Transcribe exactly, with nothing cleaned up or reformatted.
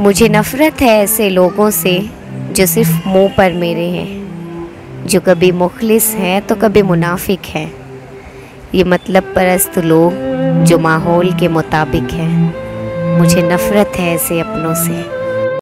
मुझे नफ़रत है ऐसे लोगों से जो सिर्फ मुंह पर मेरे हैं, जो कभी मुखलिस हैं तो कभी मुनाफिक हैं। ये मतलब परस्त लोग जो माहौल के मुताबिक हैं। मुझे नफ़रत है ऐसे अपनों से।